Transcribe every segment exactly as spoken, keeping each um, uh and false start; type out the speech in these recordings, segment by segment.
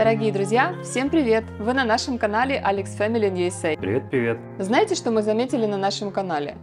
Дорогие друзья, всем привет! Вы на нашем канале AlexFamily in ю эс эй. Привет-привет! Знаете, что мы заметили на нашем канале?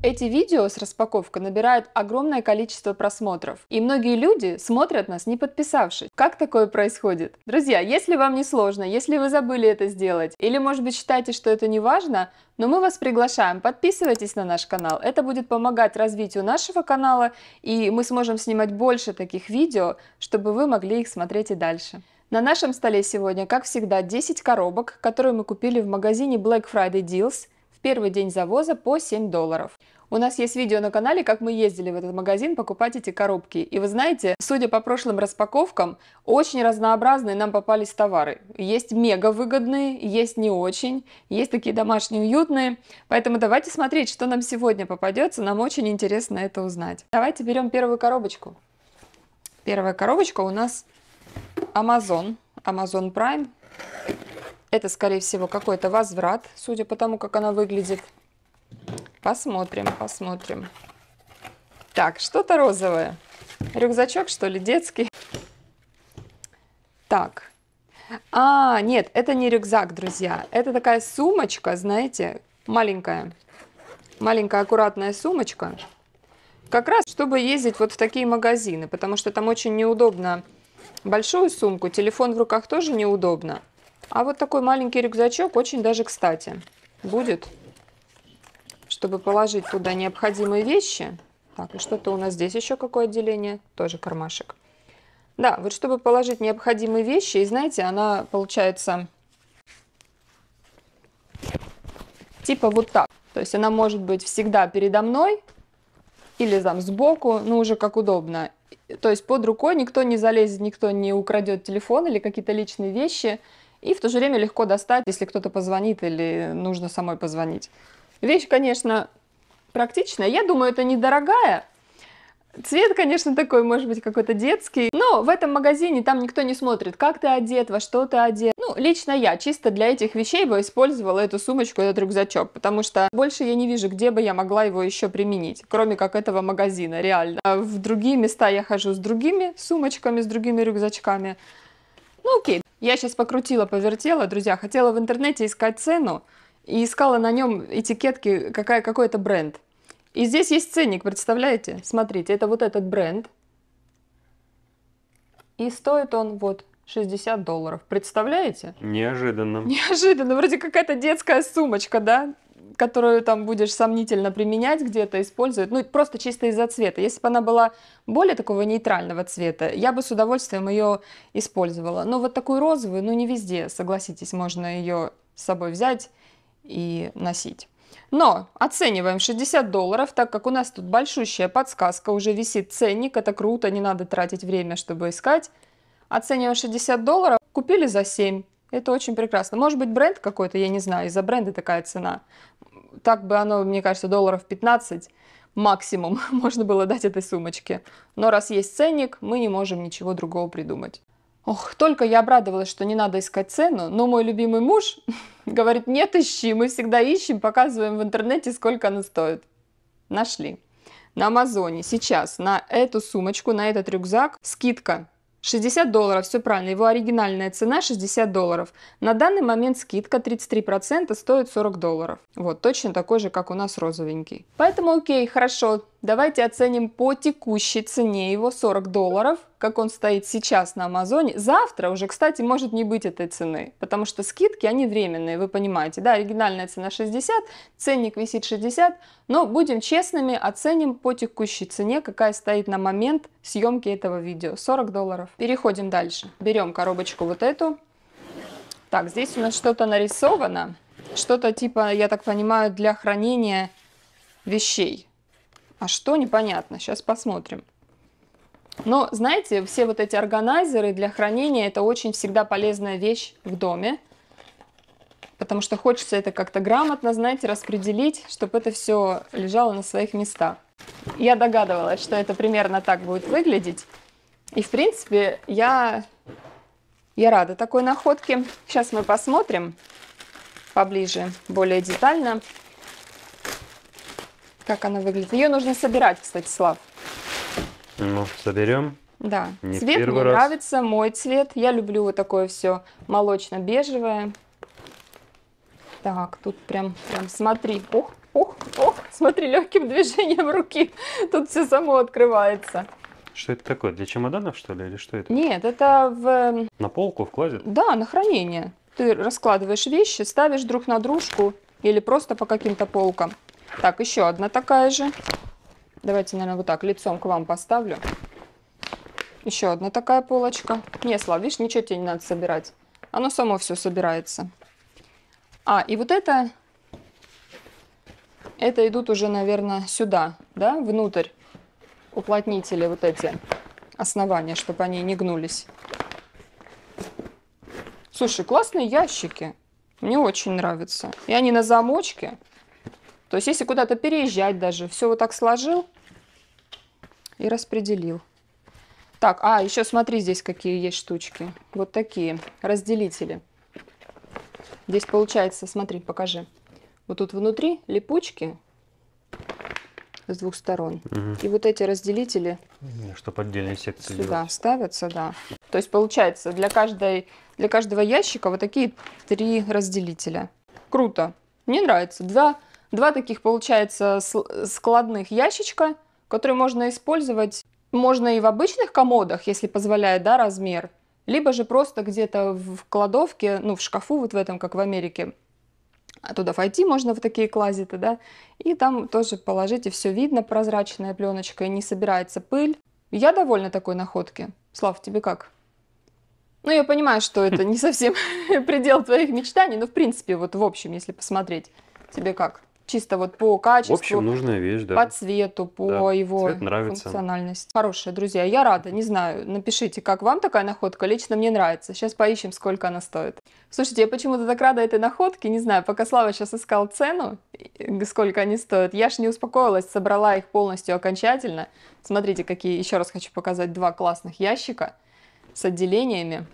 Эти видео с распаковкой набирают огромное количество просмотров, и многие люди смотрят нас, не подписавшись. Как такое происходит? Друзья, если вам не сложно, если вы забыли это сделать, или, может быть, считаете, что это не важно, но мы вас приглашаем, подписывайтесь на наш канал. Это будет помогать развитию нашего канала, и мы сможем снимать больше таких видео, чтобы вы могли их смотреть и дальше. На нашем столе сегодня, как всегда, десять коробок, которые мы купили в магазине Black Friday Deals в первый день завоза по семь долларов. У нас есть видео на канале, как мы ездили в этот магазин покупать эти коробки. И вы знаете, судя по прошлым распаковкам, очень разнообразные нам попались товары. Есть мега выгодные, есть не очень, есть такие домашние уютные. Поэтому давайте смотреть, что нам сегодня попадется. Нам очень интересно это узнать. Давайте берем первую коробочку. Первая коробочка у нас Amazon, Amazon Prime. Это, скорее всего, какой-то возврат, судя по тому, как она выглядит. Посмотрим, посмотрим. Так, что-то розовое. Рюкзачок, что ли, детский? Так. А, нет, это не рюкзак, друзья. Это такая сумочка, знаете, маленькая. Маленькая аккуратная сумочка. Как раз, чтобы ездить вот в такие магазины, потому что там очень неудобно большую сумку. Телефон в руках тоже неудобно. А вот такой маленький рюкзачок очень даже кстати будет, чтобы положить туда необходимые вещи. Так, и что-то у нас здесь еще какое отделение, тоже кармашек. Да, вот чтобы положить необходимые вещи, и знаете, она получается типа вот так. То есть она может быть всегда передо мной или там сбоку, ну уже как удобно. То есть под рукой никто не залезет, никто не украдет телефон или какие-то личные вещи. И в то же время легко достать, если кто-то позвонит или нужно самой позвонить. Вещь, конечно, практичная. Я думаю, это недорогая. Цвет, конечно, такой, может быть, какой-то детский. Но в этом магазине там никто не смотрит, как ты одет, во что ты одет. Ну, лично я чисто для этих вещей бы использовала эту сумочку, этот рюкзачок. Потому что больше я не вижу, где бы я могла его еще применить. Кроме как этого магазина, реально. А в другие места я хожу с другими сумочками, с другими рюкзачками. Ну, окей. Я сейчас покрутила, повертела, друзья. Хотела в интернете искать цену. И искала на нем этикетки, какая, какой это бренд. И здесь есть ценник, представляете? Смотрите, это вот этот бренд. И стоит он вот шестьдесят долларов. Представляете? Неожиданно. Неожиданно. Вроде какая-то детская сумочка, да? Которую там будешь сомнительно применять, где-то использовать. Ну, просто чисто из-за цвета. Если бы она была более такого нейтрального цвета, я бы с удовольствием ее использовала. Но вот такую розовую, ну, не везде, согласитесь, можно ее с собой взять и носить. Но оцениваем шестьдесят долларов, так как у нас тут большущая подсказка, уже висит ценник, это круто, не надо тратить время, чтобы искать. Оцениваем шестьдесят долларов, купили за семь, это очень прекрасно. Может быть, бренд какой-то, я не знаю, из-за бренда такая цена. Так бы оно, мне кажется, долларов пятнадцать максимум можно было дать этой сумочке. Но раз есть ценник, мы не можем ничего другого придумать. Ох, только я обрадовалась, что не надо искать цену, но мой любимый муж говорит, нет, ищи, мы всегда ищем, показываем в интернете, сколько она стоит. Нашли. На Амазоне сейчас на эту сумочку, на этот рюкзак скидка шестьдесят долларов, все правильно, его оригинальная цена шестьдесят долларов. На данный момент скидка тридцать три процента, стоит сорок долларов. Вот, точно такой же, как у нас розовенький. Поэтому окей, хорошо, давайте оценим по текущей цене его сорок долларов, как он стоит сейчас на Амазоне. Завтра уже, кстати, может не быть этой цены, потому что скидки, они временные, вы понимаете, да, оригинальная цена шестьдесят, ценник висит шестьдесят, но будем честными, оценим по текущей цене, какая стоит на момент съемки этого видео, сорок долларов. Переходим дальше. Берем коробочку вот эту. Так, здесь у нас что-то нарисовано. Что-то типа, я так понимаю, для хранения вещей. А что, непонятно. Сейчас посмотрим. Но, знаете, все вот эти органайзеры для хранения, это очень всегда полезная вещь в доме. Потому что хочется это как-то грамотно, знаете, распределить, чтобы это все лежало на своих местах. Я догадывалась, что это примерно так будет выглядеть. И, в принципе, я, я рада такой находке. Сейчас мы посмотрим поближе, более детально, как она выглядит. Ее нужно собирать, кстати, Слав. Ну, соберем. Да, не цвет мне раз. нравится, мой цвет. Я люблю вот такое все молочно-бежевое. Так, тут прям, прям смотри. Ох, ох, ох, смотри, легким движением руки. Тут все само открывается. Что это такое? Для чемоданов, что ли, или что это? Нет, это в... На полку, в клозет? Да, на хранение. Ты раскладываешь вещи, ставишь друг на дружку или просто по каким-то полкам. Так, еще одна такая же. Давайте, наверное, вот так лицом к вам поставлю. Еще одна такая полочка. Не, Слав, видишь, ничего тебе не надо собирать. Оно само все собирается. А, и вот это... Это идут уже, наверное, сюда, да, внутрь. Уплотнители, вот эти основания, чтобы они не гнулись. Слушай, классные ящики. Мне очень нравятся. И они на замочке. То есть, если куда-то переезжать даже, все вот так сложил и распределил. Так, а, еще смотри, здесь какие есть штучки. Вот такие, разделители. Здесь получается, смотри, покажи. Вот тут внутри липучки с двух сторон. Угу. И вот эти разделители, чтобы отдельные секции сюда делать. Ставятся, да. То есть получается для, каждой, для каждого ящика вот такие три разделителя. Круто. Мне нравится. Два, два таких получается складных ящичка, которые можно использовать. Можно и в обычных комодах, если позволяет, да, размер. Либо же просто где-то в кладовке, ну в шкафу вот в этом, как в Америке. А туда войти можно в такие клозеты, да, и там тоже положить, и все видно, прозрачная пленочка, и не собирается пыль. Я довольна такой находке. Слав, тебе как? Ну, я понимаю, что это не совсем предел твоих мечтаний, но в принципе, вот в общем, если посмотреть, тебе как? Чисто вот по качеству, в общем, нужная вещь, да. По цвету, по да, его функциональности. Хорошие, друзья, я рада, не знаю, напишите, как вам такая находка, лично мне нравится. Сейчас поищем, сколько она стоит. Слушайте, я почему-то так рада этой находке, не знаю, пока Слава сейчас искал цену, сколько они стоят, я ж не успокоилась, собрала их полностью окончательно. Смотрите, какие, еще раз хочу показать, два классных ящика с отделениями.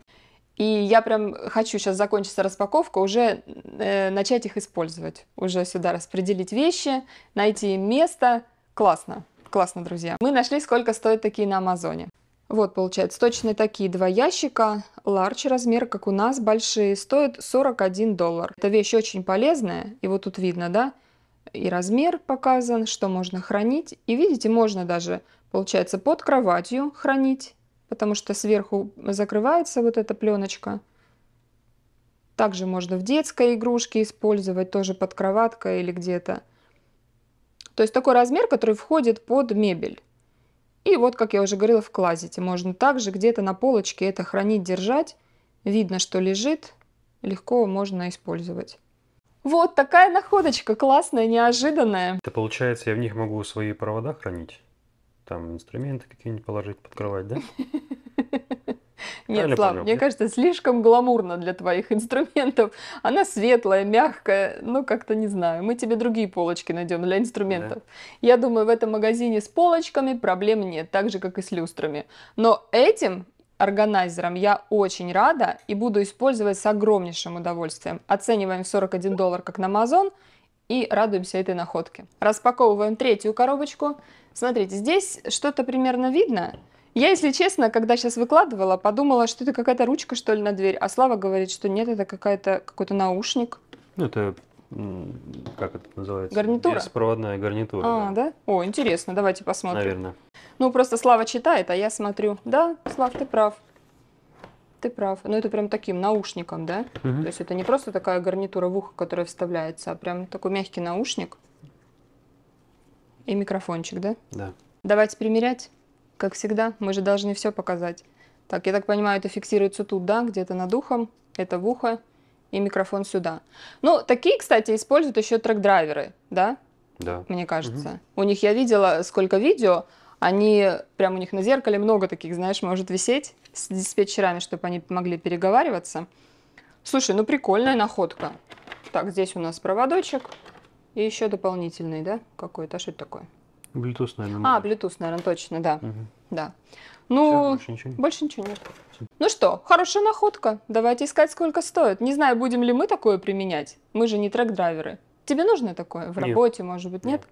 И я прям хочу, сейчас закончится распаковка, уже э, начать их использовать. Уже сюда распределить вещи, найти им место. Классно, классно, друзья. Мы нашли, сколько стоят такие на Амазоне. Вот, получается, точно такие два ящика. Large размер, как у нас, большие, стоят сорок один доллар. Эта вещь очень полезная, и вот тут видно, да, и размер показан, что можно хранить. И видите, можно даже, получается, под кроватью хранить. Потому что сверху закрывается вот эта пленочка. Также можно в детской игрушке использовать, тоже под кроваткой или где-то. То есть такой размер, который входит под мебель. И вот, как я уже говорила, в клозете. Можно также где-то на полочке это хранить, держать. Видно, что лежит, легко можно использовать. Вот такая находочка, классная, неожиданная. Это получается, я в них могу свои провода хранить? Там инструменты какие-нибудь положить под кровать, да? Нет, Слав, мне кажется, слишком гламурно для твоих инструментов. Она светлая, мягкая, ну как-то не знаю. Мы тебе другие полочки найдем для инструментов. Я думаю, в этом магазине с полочками проблем нет, так же, как и с люстрами. Но этим органайзером я очень рада и буду использовать с огромнейшим удовольствием. Оцениваем сорок один доллар как на Amazon. И радуемся этой находке. Распаковываем третью коробочку. Смотрите, здесь что-то примерно видно. Я, если честно, когда сейчас выкладывала, подумала, что это какая-то ручка, что ли, на дверь. А Слава говорит, что нет, это какая-то, какой-то наушник. Ну, это, как это называется? Гарнитура? Беспроводная гарнитура. А, да? да? О, интересно, давайте посмотрим. Наверное. Ну, просто Слава читает, а я смотрю. Да, Слав, ты прав. Ты прав. Но это прям таким наушником, да? Угу. То есть это не просто такая гарнитура в ухо, которая вставляется, а прям такой мягкий наушник и микрофончик, да? Да. Давайте примерять, как всегда. Мы же должны все показать. Так, я так понимаю, это фиксируется тут, да? Где-то над ухом, это в ухо и микрофон сюда. Ну, такие, кстати, используют еще трек-драйверы, да? Да. Мне кажется. Угу. У них я видела сколько видео... Они, прям у них на зеркале много таких, знаешь, может висеть с диспетчерами, чтобы они могли переговариваться. Слушай, ну прикольная находка. Так, здесь у нас проводочек и еще дополнительный, да, какой-то, а что это такое? Bluetooth, наверное. А, Bluetooth, наверное, точно, да. Угу. Да. Ну, все, больше ничего нет. Больше ничего нет. Ну что, хорошая находка. Давайте искать, сколько стоит. Не знаю, будем ли мы такое применять. Мы же не трек-драйверы. Тебе нужно такое в нет. работе, может быть, нет? нет?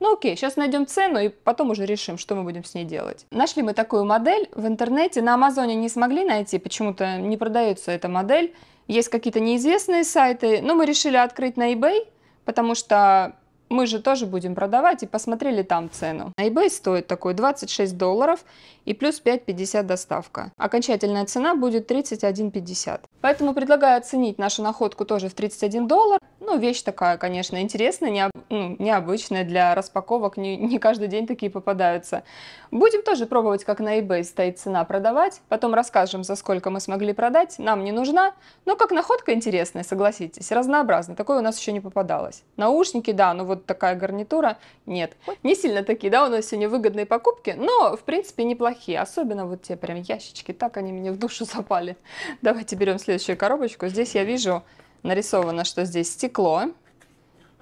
Ну окей, сейчас найдем цену и потом уже решим, что мы будем с ней делать. Нашли мы такую модель в интернете, на Амазоне не смогли найти, почему-то не продается эта модель. Есть какие-то неизвестные сайты, но мы решили открыть на eBay, потому что мы же тоже будем продавать, и посмотрели там цену. На eBay стоит такой двадцать шесть долларов и плюс пять пятьдесят доставка. Окончательная цена будет тридцать один пятьдесят. Поэтому предлагаю оценить нашу находку тоже в тридцать один доллар. Ну, вещь такая, конечно, интересная, необ... ну, необычная для распаковок, не... не каждый день такие попадаются. Будем тоже пробовать, как на eBay стоит цена, продавать. Потом расскажем, за сколько мы смогли продать, нам не нужна. Но как находка интересная, согласитесь, разнообразная, такой у нас еще не попадалось. Наушники, да, ну вот такая гарнитура, нет. Не сильно такие, да, у нас сегодня выгодные покупки, но, в принципе, неплохие. Особенно вот те прям ящички, так они мне в душу запали. Давайте берем следующую коробочку. Здесь я вижу, нарисовано, что здесь стекло.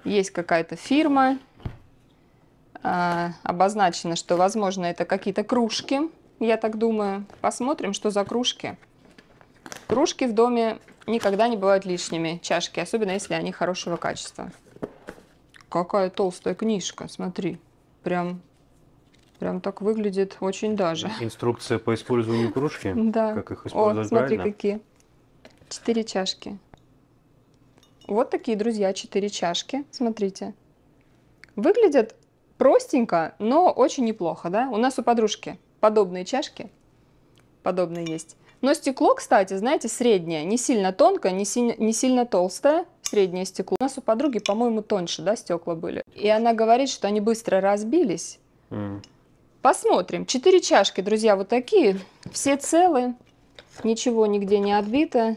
Есть какая-то фирма. А, обозначено, что, возможно, это какие-то кружки, я так думаю. Посмотрим, что за кружки. Кружки в доме никогда не бывают лишними. Чашки, особенно если они хорошего качества. Какая толстая книжка, смотри, прям, прям так выглядит очень даже. Инструкция по использованию кружки, да. Как их использовать правильно. Смотри, какие. Четыре чашки. Вот такие, друзья, четыре чашки, смотрите. Выглядят простенько, но очень неплохо, да? У нас у подружки подобные чашки, подобные есть. Но стекло, кстати, знаете, среднее, не сильно тонкое, не, си- не сильно толстое. Среднее стекло. У нас у подруги, по-моему, тоньше, да, стекла были. И она говорит, что они быстро разбились. Mm. Посмотрим. Четыре чашки, друзья, вот такие. Все целы. Ничего нигде не отбито.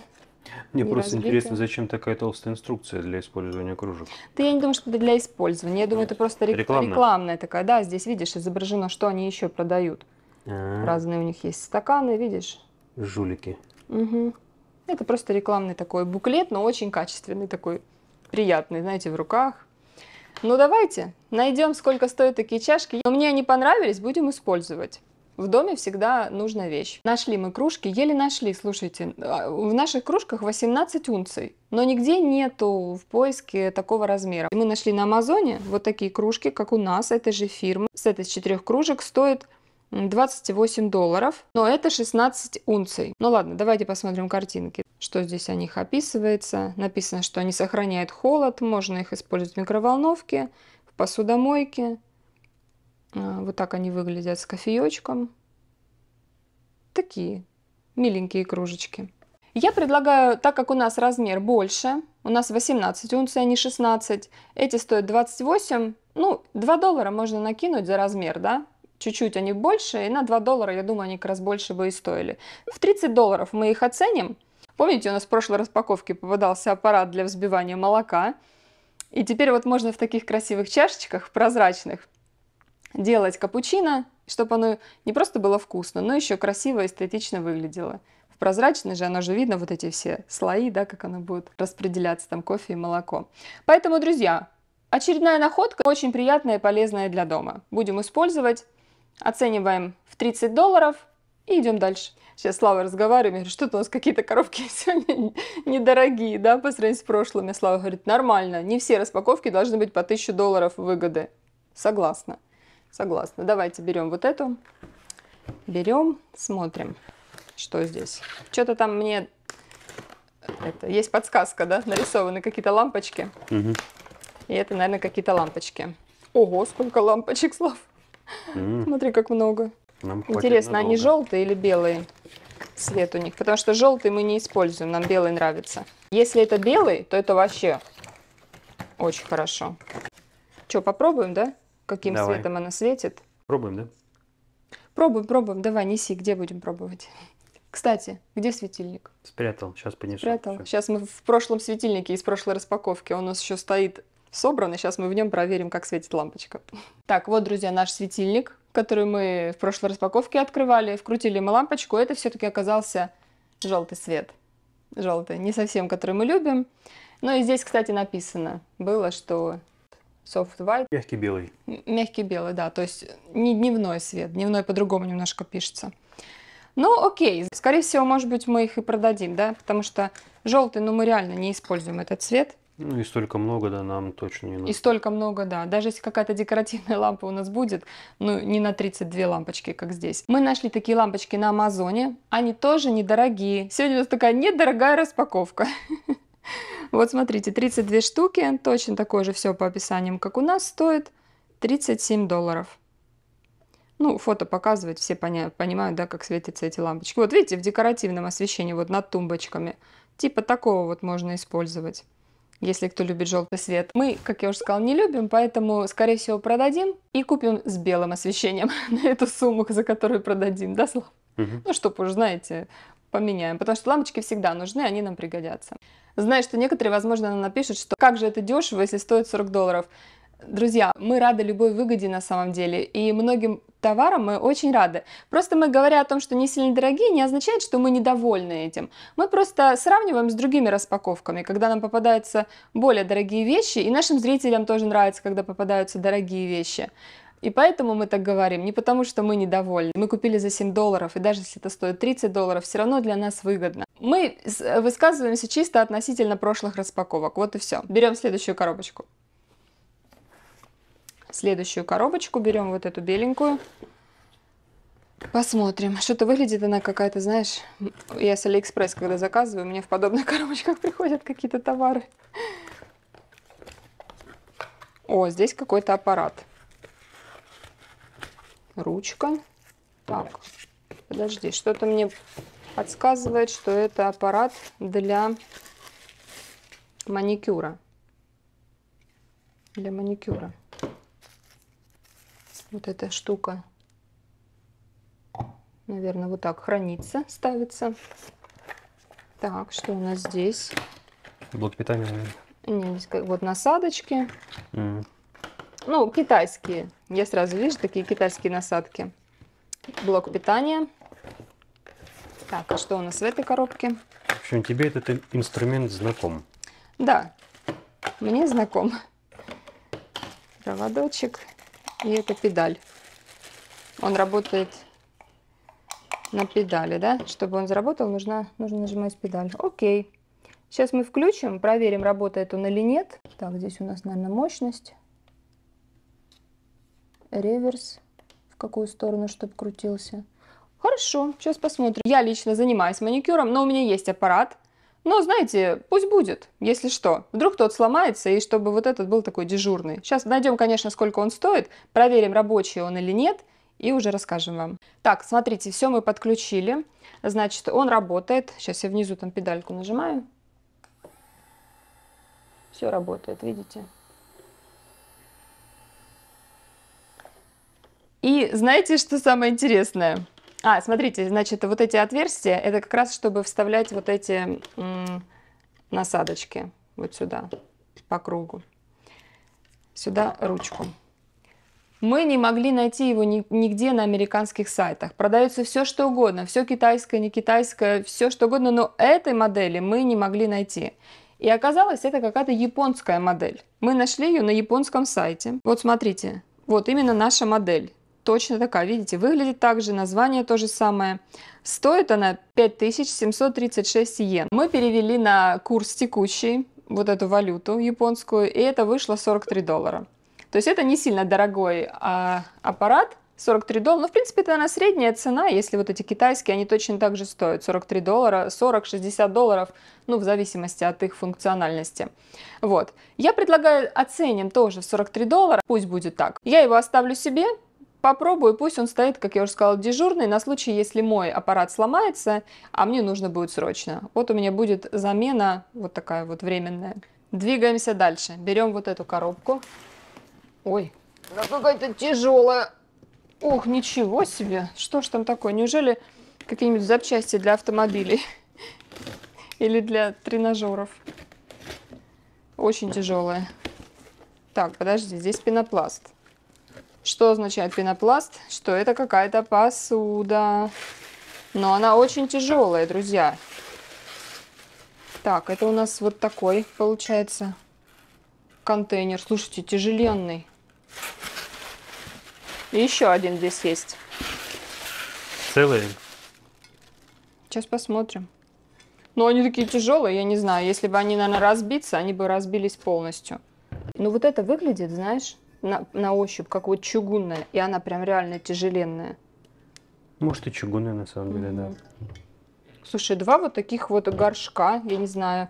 Мне не просто разбито. Интересно, зачем такая толстая инструкция для использования кружек? Да я не думаю, что это для использования. Я думаю, Нет. это просто рек рекламная. рекламная такая. Да, здесь, видишь, изображено, что они еще продают. А-а-а. Разные у них есть стаканы, видишь? Жулики. Угу. Это просто рекламный такой буклет, но очень качественный, такой приятный, знаете, в руках. Ну давайте найдем, сколько стоят такие чашки. Но мне они понравились, будем использовать. В доме всегда нужна вещь. Нашли мы кружки, еле нашли, слушайте. В наших кружках восемнадцать унций, но нигде нету в поиске такого размера. Мы нашли на Амазоне вот такие кружки, как у нас, этой же фирмы. Сет из четырех кружек стоит двадцать восемь долларов, но это шестнадцать унций. Ну ладно, давайте посмотрим картинки. Что здесь о них описывается? Написано, что они сохраняют холод, можно их использовать в микроволновке, в посудомойке. Вот так они выглядят с кофеечком. Такие миленькие кружечки. Я предлагаю, так как у нас размер больше, у нас восемнадцать унций, а не шестнадцать, эти стоят двадцать восемь, ну два доллара можно накинуть за размер, да? Чуть-чуть они больше, и на два доллара, я думаю, они как раз больше бы и стоили. В тридцать долларов мы их оценим. Помните, у нас в прошлой распаковке попадался аппарат для взбивания молока. И теперь вот можно в таких красивых чашечках, прозрачных, делать капучино, чтобы оно не просто было вкусно, но еще красиво и эстетично выглядело. В прозрачной же оно же видно, вот эти все слои, да, как оно будет распределяться, там кофе и молоко. Поэтому, друзья, очередная находка очень приятная и полезная для дома. Будем использовать. Оцениваем в тридцать долларов и идем дальше. Сейчас Слава разговариваем, я говорю, что-то у нас какие-то коробки сегодня недорогие, да, по сравнению с прошлыми. Слава говорит, нормально, не все распаковки должны быть по тысяче долларов выгоды. Согласна, согласна. Давайте берем вот эту, берем, смотрим, что здесь. Что-то там мне, это, есть подсказка, да, нарисованы какие-то лампочки. Угу. И это, наверное, какие-то лампочки. Ого, сколько лампочек, Слав. Mm. Смотри, как много. Нам интересно, надолго. Они желтые или белые? Цвет у них. Потому что желтый мы не используем, нам белый нравится. Если это белый, то это вообще очень хорошо. Че, попробуем, да? Каким давай. Цветом она светит? Пробуем, да? Пробуем, пробуем. Давай, неси, где будем пробовать? Кстати, где светильник? Спрятал, сейчас понесу. Спрятал. Сейчас мы в прошлом светильнике из прошлой распаковки, он у нас еще стоит... собран, и сейчас мы в нем проверим, как светит лампочка. Так, вот, друзья, наш светильник, который мы в прошлой распаковке открывали, вкрутили мы лампочку, это все-таки оказался желтый свет. Желтый, не совсем, который мы любим. Но и здесь, кстати, написано было, что soft white. Мягкий белый. Мягкий белый, да, то есть не дневной свет, дневной по-другому немножко пишется. Ну, окей, скорее всего, может быть, мы их и продадим, да, потому что желтый, ну, мы реально не используем этот цвет. Ну и столько много, да, нам точно не надо. И столько много, да. Даже если какая-то декоративная лампа у нас будет, ну не на тридцать две лампочки, как здесь. Мы нашли такие лампочки на Амазоне. Они тоже недорогие. Сегодня у нас такая недорогая распаковка. Вот смотрите, тридцать две штуки. Точно такое же все по описаниям, как у нас, стоит тридцать семь долларов. Ну, фото показывает, все понимают, да, как светятся эти лампочки. Вот видите, в декоративном освещении, вот над тумбочками. Типа такого вот можно использовать, если кто любит желтый свет. Мы, как я уже сказала, не любим, поэтому, скорее всего, продадим и купим с белым освещением на эту сумму, за которую продадим, да, Слав? Угу. Ну, что уж, знаете, поменяем, потому что лампочки всегда нужны, они нам пригодятся. Знаю, что некоторые, возможно, нам напишут, что как же это дешево, если стоит сорок долларов. Друзья, мы рады любой выгоде на самом деле, и многим товарам мы очень рады. Просто мы, говоря о том, что не сильно дорогие, не означает, что мы недовольны этим. Мы просто сравниваем с другими распаковками, когда нам попадаются более дорогие вещи, и нашим зрителям тоже нравится, когда попадаются дорогие вещи. И поэтому мы так говорим, не потому что мы недовольны. Мы купили за семь долларов, и даже если это стоит тридцать долларов, все равно для нас выгодно. Мы высказываемся чисто относительно прошлых распаковок, вот и все. Берем следующую коробочку. Следующую коробочку берем, вот эту беленькую. Посмотрим. Что-то выглядит она какая-то, знаешь, я с Алиэкспресс, когда заказываю, мне в подобных коробочках приходят какие-то товары. О, здесь какой-то аппарат. Ручка. Так, подожди, что-то мне подсказывает, что это аппарат для маникюра. Для маникюра. Вот эта штука, наверное, вот так хранится, ставится. Так, что у нас здесь? Блок питания, наверное. Нет, вот насадочки. Mm. Ну, китайские. Я сразу вижу такие китайские насадки. Блок питания. Так, а что у нас в этой коробке? В общем, тебе этот инструмент знаком. Да, мне знаком. Проводочек. И это педаль. Он работает на педали, да? Чтобы он заработал, нужно, нужно нажимать педаль. Окей. Сейчас мы включим, проверим, работает он или нет. Так, здесь у нас, наверное, мощность. Реверс. В какую сторону, чтобы крутился. Хорошо, сейчас посмотрим. Я лично занимаюсь маникюром, но у меня есть аппарат. Но, знаете, пусть будет, если что. Вдруг тот сломается, и чтобы вот этот был такой дежурный. Сейчас найдем, конечно, сколько он стоит, проверим, рабочий он или нет, и уже расскажем вам. Так, смотрите, все мы подключили. Значит, он работает. Сейчас я внизу там педальку нажимаю. Все работает, видите? И знаете, что самое интересное? А, смотрите, значит, вот эти отверстия, это как раз, чтобы вставлять вот эти м, насадочки вот сюда, по кругу. Сюда ручку. Мы не могли найти его ни, нигде на американских сайтах. Продается все, что угодно, все китайское, не китайское, все, что угодно, но этой модели мы не могли найти. И оказалось, это какая-то японская модель. Мы нашли ее на японском сайте. Вот смотрите, вот именно наша модель. Точно такая, видите, выглядит так же, название то же самое. Стоит она пять тысяч семьсот тридцать шесть йен. Мы перевели на курс текущий вот эту валюту японскую, и это вышло сорок три доллара. То есть это не сильно дорогой а, аппарат, сорок три доллара. Ну, в принципе, это она средняя цена, если вот эти китайские, они точно так же стоят. сорок три доллара, сорок-шестьдесят долларов, ну, в зависимости от их функциональности. Вот. Я предлагаю оценим тоже сорок три доллара, пусть будет так. Я его оставлю себе. Попробую, пусть он стоит, как я уже сказала, дежурный, на случай, если мой аппарат сломается, а мне нужно будет срочно. Вот у меня будет замена вот такая вот временная. Двигаемся дальше. Берем вот эту коробку. Ой, она какая-то тяжелая. Ох, ничего себе. Что ж там такое? Неужели какие-нибудь запчасти для автомобилей? Или для тренажеров? Очень тяжелая. Так, подожди, здесь пенопласт. Что означает пенопласт? Что это какая-то посуда. Но она очень тяжелая, друзья. Так, это у нас вот такой, получается, контейнер. Слушайте, тяжеленный. И еще один здесь есть. Целый? Сейчас посмотрим. Но они такие тяжелые, я не знаю. Если бы они, наверное, разбиться, они бы разбились полностью. Ну вот это выглядит, знаешь, на, на ощупь, как вот чугунная. И она прям реально тяжеленная. Может, и чугунная, на самом деле, mm-hmm. да. Слушай, два вот таких вот горшка, я не знаю,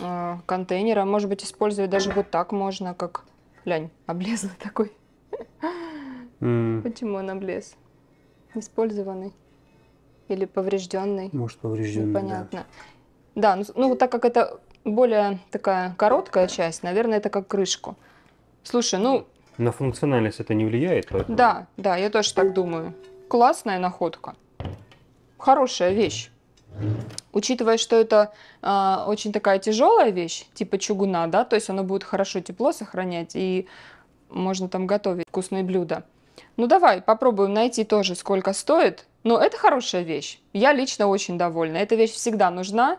э, контейнера. Может быть, использовать даже вот так можно, как... Глянь, облезлый такой. Mm. Почему он облез? Использованный. Или поврежденный. Может, поврежденный, непонятно. Да, да, ну, ну так как это более такая короткая часть, наверное, это как крышку. Слушай, ну... На функциональность это не влияет? Поэтому... Да, да, я тоже так думаю. Классная находка. Хорошая вещь. Учитывая, что это э, очень такая тяжелая вещь, типа чугуна, да, то есть оно будет хорошо тепло сохранять, и можно там готовить вкусные блюда. Ну давай попробуем найти тоже, сколько стоит. Но это хорошая вещь. Я лично очень довольна. Эта вещь всегда нужна.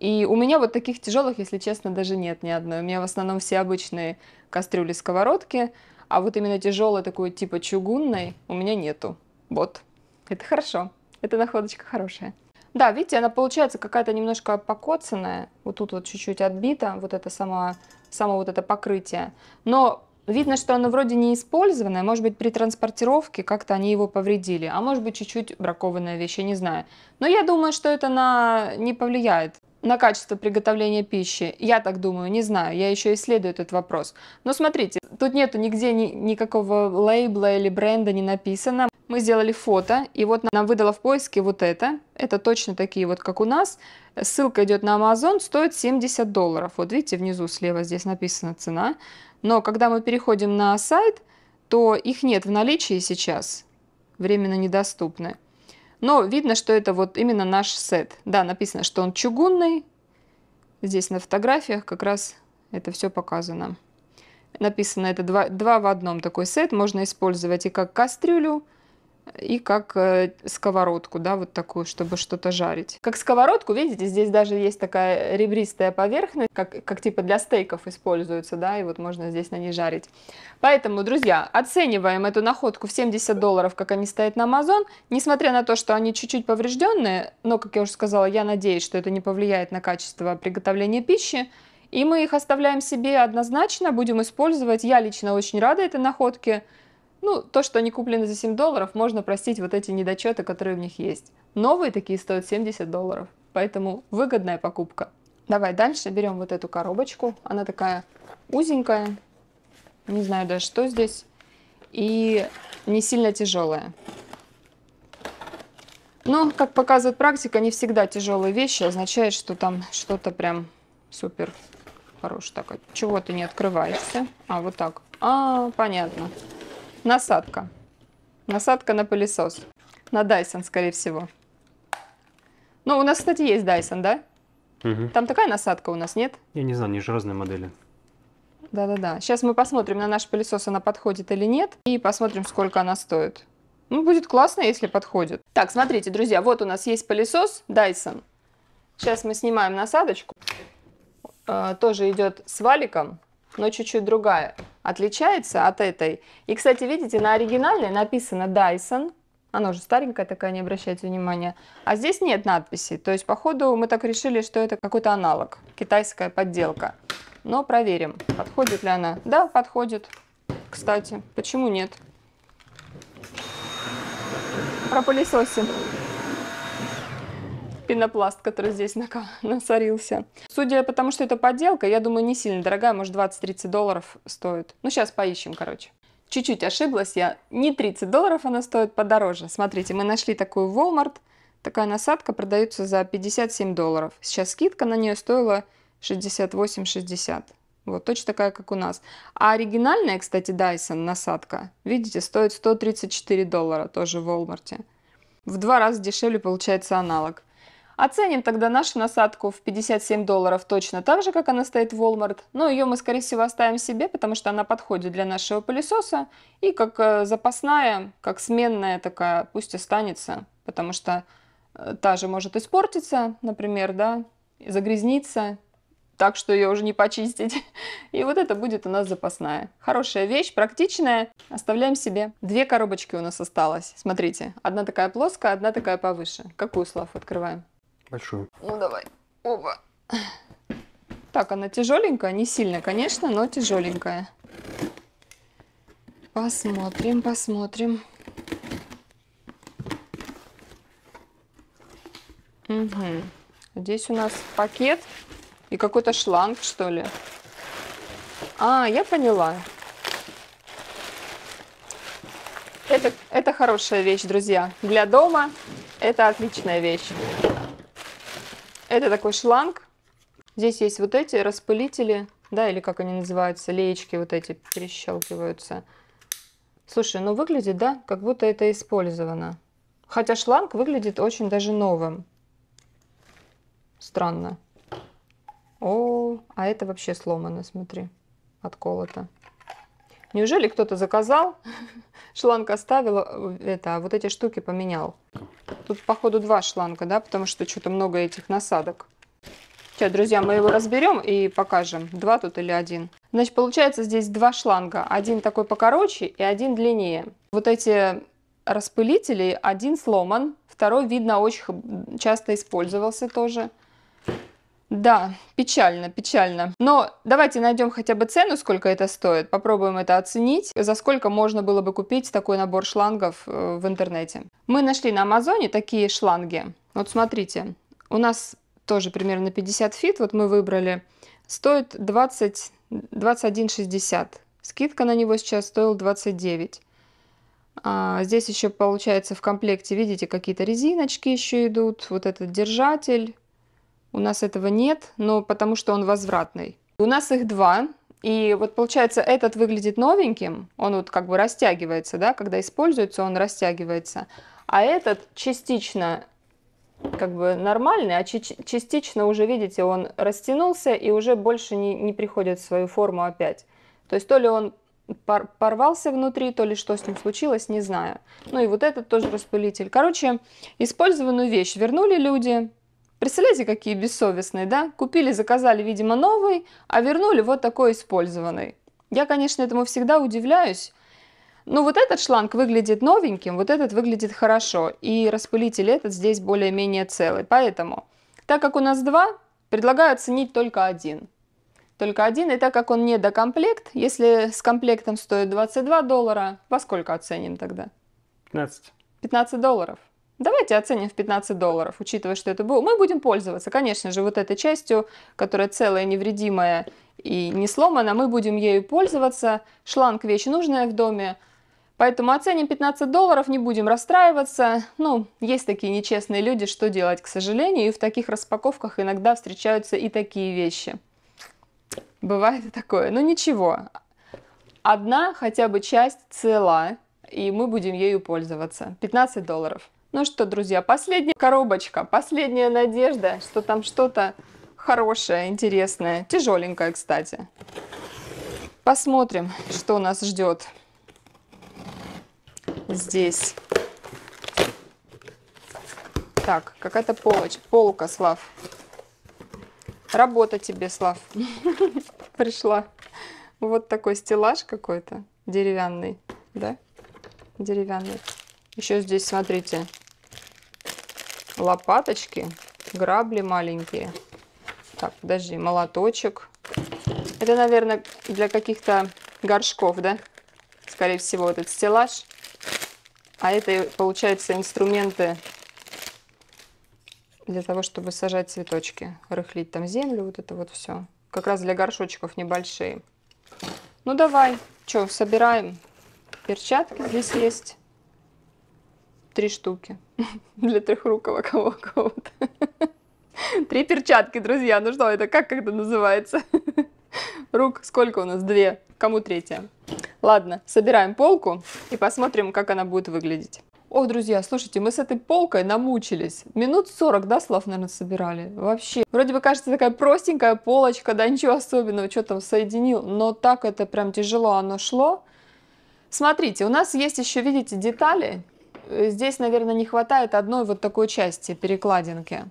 И у меня вот таких тяжелых, если честно, даже нет ни одной. У меня в основном все обычные кастрюли, сковородки. А вот именно тяжелой, такой типа чугунной, у меня нету. Вот. Это хорошо. Эта находочка хорошая. Да, видите, она получается какая-то немножко покоцанная. Вот тут вот чуть-чуть отбита. Вот это само, само вот это покрытие. Но... Видно, что оно вроде не использованное, может быть, при транспортировке как-то они его повредили, а может быть, чуть-чуть бракованная вещь, я не знаю. Но я думаю, что это на... не повлияет на качество приготовления пищи. Я так думаю, не знаю, я еще исследую этот вопрос. Но смотрите, тут нету нигде ни... никакого лейбла или бренда не написано. Мы сделали фото, и вот нам выдало в поиске вот это. Это точно такие вот, как у нас. Ссылка идет на Amazon, стоит семьдесят долларов. Вот видите, внизу слева здесь написана цена. Но когда мы переходим на сайт, то их нет в наличии сейчас, временно недоступны. Но видно, что это вот именно наш сет. Да, написано, что он чугунный. Здесь на фотографиях как раз это все показано. Написано, это два, два в одном такой сет. Можно использовать и как кастрюлю, и как э, сковородку, да, вот такую, чтобы что-то жарить. Как сковородку, видите, здесь даже есть такая ребристая поверхность, как, как типа для стейков используется, да, и вот можно здесь на ней жарить. Поэтому, друзья, оцениваем эту находку в семьдесят долларов, как они стоят на Amazon, несмотря на то, что они чуть-чуть поврежденные, но, как я уже сказала, я надеюсь, что это не повлияет на качество приготовления пищи. И мы их оставляем себе однозначно, будем использовать. Я лично очень рада этой находке. Ну, то, что они куплены за семь долларов, можно простить вот эти недочеты, которые в них есть. Новые такие стоят семьдесят долларов, поэтому выгодная покупка. Давай дальше берем вот эту коробочку. Она такая узенькая, не знаю даже, что здесь, и не сильно тяжелая. Но, как показывает практика, не всегда тяжелые вещи означает, что там что-то прям супер хорошее. Так, чего ты не открываешься? А, вот так. А, понятно. Насадка. Насадка на пылесос. На Dyson, скорее всего. Ну, у нас, кстати, есть Dyson, да? Угу. Там такая насадка у нас, нет? Я не знаю, они же разные модели. Да-да-да. Сейчас мы посмотрим, на наш пылесос она подходит или нет. И посмотрим, сколько она стоит. Ну, будет классно, если подходит. Так, смотрите, друзья, вот у нас есть пылесос Dyson. Сейчас мы снимаем насадочку. Э, тоже идет с валиком, но чуть-чуть другая. Отличается от этой. И, кстати, видите, на оригинальной написано Dyson. Она уже старенькая такая, не обращайте внимания. А здесь нет надписи. То есть, походу, мы так решили, что это какой-то аналог. Китайская подделка. Но проверим, подходит ли она. Да, подходит. Кстати, почему нет? Пропылесосим пенопласт, который здесь насорился. Судя по тому, что это подделка, я думаю, не сильно дорогая, может, двадцать-тридцать долларов стоит. Ну, сейчас поищем, короче. Чуть-чуть ошиблась я. Не тридцать долларов она стоит, подороже. Смотрите, мы нашли такую в Walmart. Такая насадка продается за пятьдесят семь долларов. Сейчас скидка на нее стоила шестьдесят восемь шестьдесят. Вот, точно такая, как у нас. А оригинальная, кстати, Dyson насадка, видите, стоит сто тридцать четыре доллара, тоже в Walmart. В два раза дешевле получается аналог. Оценим тогда нашу насадку в пятьдесят семь долларов точно так же, как она стоит в Walmart. Но ее мы, скорее всего, оставим себе, потому что она подходит для нашего пылесоса. И как запасная, как сменная такая, пусть останется, потому что та же может испортиться, например, да, загрязниться, так что ее уже не почистить. И вот это будет у нас запасная. Хорошая вещь, практичная, оставляем себе. Две коробочки у нас осталось, смотрите. Одна такая плоская, одна такая повыше. Какую, Слав, открываем? Большую. Ну, давай. Оба. Так, она тяжеленькая, не сильно, конечно, но тяжеленькая. Посмотрим, посмотрим. Угу. Здесь у нас пакет и какой-то шланг, что ли. А, я поняла. Это, это хорошая вещь, друзья. Для дома это отличная вещь. Это такой шланг. Здесь есть вот эти распылители, да, или как они называются, леечки вот эти перещелкиваются. Слушай, ну выглядит, да, как будто это использовано. Хотя шланг выглядит очень даже новым. Странно. О, а это вообще сломано, смотри, отколото. Неужели кто-то заказал, шланг оставил, это, а вот эти штуки поменял? Тут, походу, два шланга, да, потому что что-то много этих насадок. Сейчас, друзья, мы его разберем и покажем, два тут или один. Значит, получается здесь два шланга, один такой покороче и один длиннее. Вот эти распылители, один сломан, второй, видно, очень часто использовался тоже. Да, печально, печально. Но давайте найдем хотя бы цену, сколько это стоит. Попробуем это оценить. За сколько можно было бы купить такой набор шлангов в интернете. Мы нашли на Амазоне такие шланги. Вот смотрите, у нас тоже примерно пятьдесят фит. Вот мы выбрали. Стоит двадцать, двадцать один шестьдесят. Скидка на него сейчас стоила двадцать девять. А здесь еще получается в комплекте, видите, какие-то резиночки еще идут. Вот этот держатель. У нас этого нет, но потому что он возвратный. У нас их два. И вот получается, этот выглядит новеньким. Он вот как бы растягивается, да, когда используется, он растягивается. А этот частично как бы нормальный, а частично уже, видите, он растянулся и уже больше не, не приходит в свою форму опять. То есть то ли он порвался внутри, то ли что с ним случилось, не знаю. Ну и вот этот тоже распылитель. Короче, использованную вещь вернули люди. Представляете, какие бессовестные, да? Купили, заказали, видимо, новый, а вернули вот такой использованный. Я, конечно, этому всегда удивляюсь. Но вот этот шланг выглядит новеньким, вот этот выглядит хорошо. И распылитель этот здесь более-менее целый. Поэтому, так как у нас два, предлагаю оценить только один. Только один, и так как он не докомплект, если с комплектом стоит двадцать два доллара, во сколько оценим тогда? пятнадцать. пятнадцать долларов. Давайте оценим в пятнадцать долларов, учитывая, что это было. Мы будем пользоваться, конечно же, вот этой частью, которая целая, невредимая и не сломана. Мы будем ею пользоваться. Шланг – вещь нужная в доме. Поэтому оценим пятнадцать долларов, не будем расстраиваться. Ну, есть такие нечестные люди, что делать, к сожалению. И в таких распаковках иногда встречаются и такие вещи. Бывает и такое. Но ничего. Одна хотя бы часть цела, и мы будем ею пользоваться. пятнадцать долларов. Ну что, друзья, последняя коробочка, последняя надежда, что там что-то хорошее, интересное, тяжеленькое, кстати. Посмотрим, что нас ждет здесь. Так, какая-то полочка, полка, Слав. Работа тебе, Слав. Пришла. Вот такой стеллаж какой-то, деревянный, да? Деревянный. Еще здесь, смотрите. Лопаточки, грабли маленькие. Так, подожди, молоточек. Это, наверное, для каких-то горшков, да? Скорее всего, вот этот стеллаж. А это, получается, инструменты для того, чтобы сажать цветочки. Рыхлить там землю, вот это вот все. Как раз для горшочков небольшие. Ну, давай. Что, собираем? Перчатки здесь есть. Три штуки для трехрукого кого-то. Три перчатки, друзья. Ну что, это как это называется? Рук сколько у нас? Две. Кому третья? Ладно, собираем полку и посмотрим, как она будет выглядеть. О, друзья, слушайте, мы с этой полкой намучились. Минут сорок, да, Слав, наверное, собирали? Вообще. Вроде бы кажется такая простенькая полочка, да, ничего особенного, что там соединил. Но так это прям тяжело оно шло. Смотрите, у нас есть еще, видите, детали. Здесь, наверное, не хватает одной вот такой части, перекладинки.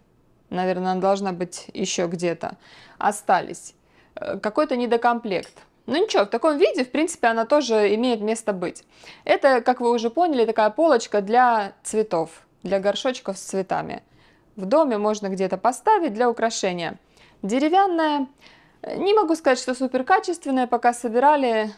Наверное, она должна быть еще где-то. Остались. Какой-то недокомплект. Ну ничего, в таком виде, в принципе, она тоже имеет место быть. Это, как вы уже поняли, такая полочка для цветов, для горшочков с цветами. в доме можно где-то поставить для украшения. Деревянная, не могу сказать, что супер качественная, пока собирали,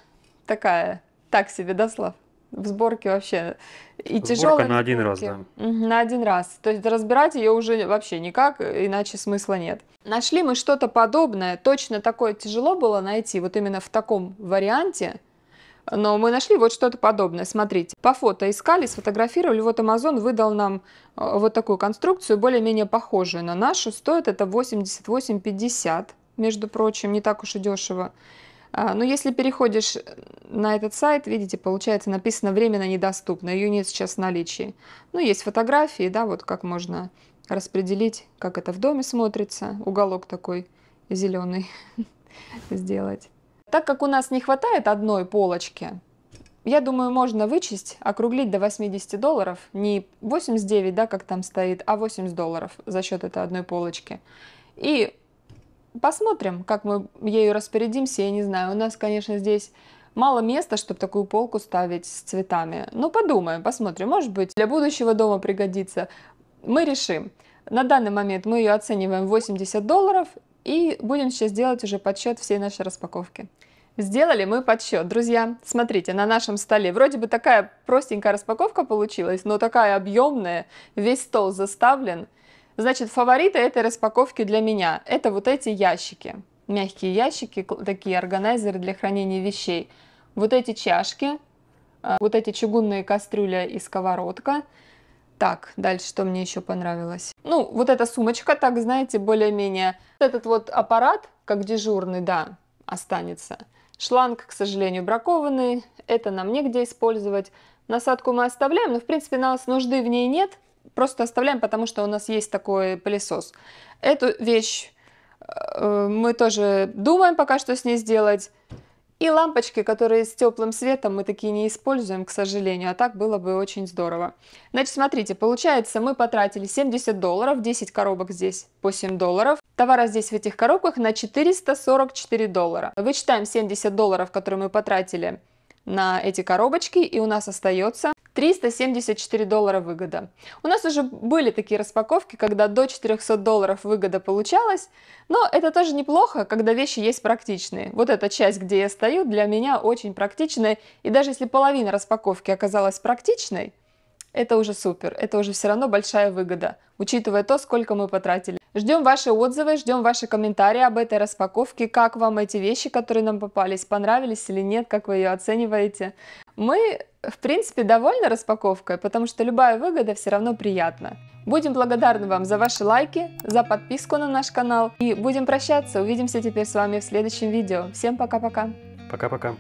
такая, так себе, да, Слав? В сборке вообще и тяжелая. На один раз, да. На один раз. То есть разбирать ее уже вообще никак, иначе смысла нет. Нашли мы что-то подобное, точно такое тяжело было найти, вот именно в таком варианте, но мы нашли вот что-то подобное. Смотрите, по фото искали, сфотографировали, вот Amazon выдал нам вот такую конструкцию, более-менее похожую на нашу. Стоит это восемьдесят восемь пятьдесят, между прочим, не так уж и дешево. Но если переходишь на этот сайт, видите, получается написано «временно недоступно», ее нет сейчас в наличии. Ну, есть фотографии, да, вот как можно распределить, как это в доме смотрится, уголок такой зеленый сделать. Так как у нас не хватает одной полочки, я думаю, можно вычесть, округлить до восьмидесяти долларов, не восемьдесят девять, да, как там стоит, а восемьдесят долларов за счет этой одной полочки. И посмотрим, как мы ею распорядимся, я не знаю. У нас, конечно, здесь мало места, чтобы такую полку ставить с цветами. Но подумаем, посмотрим, может быть, для будущего дома пригодится. Мы решим. На данный момент мы ее оцениваем в восемьдесят долларов и будем сейчас делать уже подсчет всей нашей распаковки. Сделали мы подсчет, друзья. Смотрите, на нашем столе вроде бы такая простенькая распаковка получилась, но такая объемная, весь стол заставлен. Значит, фавориты этой распаковки для меня – это вот эти ящики. Мягкие ящики, такие органайзеры для хранения вещей. Вот эти чашки, вот эти чугунные кастрюля и сковородка. Так, дальше что мне еще понравилось? Ну, вот эта сумочка, так, знаете, более-менее. Этот вот аппарат, как дежурный, да, останется. Шланг, к сожалению, бракованный. Это нам негде использовать. Насадку мы оставляем, но, в принципе, у нас нужды в ней нет. Просто оставляем, потому что у нас есть такой пылесос. Эту вещь э, мы тоже думаем пока, что с ней сделать. И лампочки, которые с теплым светом, мы такие не используем, к сожалению. А так было бы очень здорово. Значит, смотрите, получается, мы потратили семьдесят долларов, десять коробок здесь по семь долларов. Товара здесь в этих коробках на четыреста сорок четыре доллара. Вычитаем семьдесят долларов, которые мы потратили на эти коробочки, и у нас остается триста семьдесят четыре доллара выгода. У нас уже были такие распаковки, когда до четырехсот долларов выгода получалась, но это тоже неплохо, когда вещи есть практичные. Вот эта часть, где я стою, для меня очень практичная, и даже если половина распаковки оказалась практичной, это уже супер, это уже все равно большая выгода, учитывая то, сколько мы потратили. Ждем ваши отзывы, ждем ваши комментарии об этой распаковке, как вам эти вещи, которые нам попались, понравились или нет, как вы ее оцениваете. Мы, в принципе, довольны распаковкой, потому что любая выгода все равно приятна. Будем благодарны вам за ваши лайки, за подписку на наш канал и будем прощаться. Увидимся теперь с вами в следующем видео. Всем пока-пока. Пока-пока.